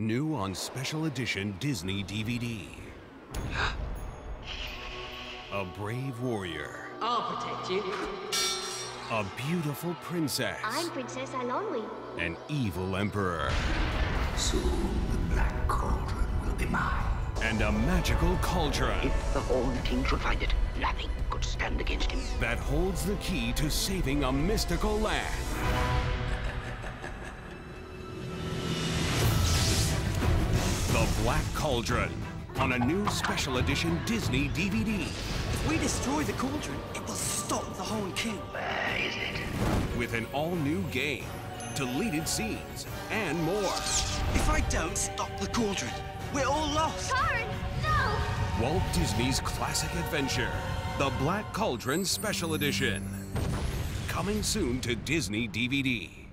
New on special edition Disney DVD. A brave warrior. I'll protect you. A beautiful princess. I'm Princess Eilonwy. An evil emperor. Soon the Black Cauldron will be mine. And a magical cauldron. If the Horned King should find it, nothing could stand against him. That holds the key to saving a mystical land. The Black Cauldron, on a new special edition Disney DVD. If we destroy the cauldron, it will stop the Horned King. Where is it? With an all-new game, deleted scenes, and more. If I don't stop the cauldron, we're all lost. Taran, no! Walt Disney's classic adventure, The Black Cauldron Special Edition. Coming soon to Disney DVD.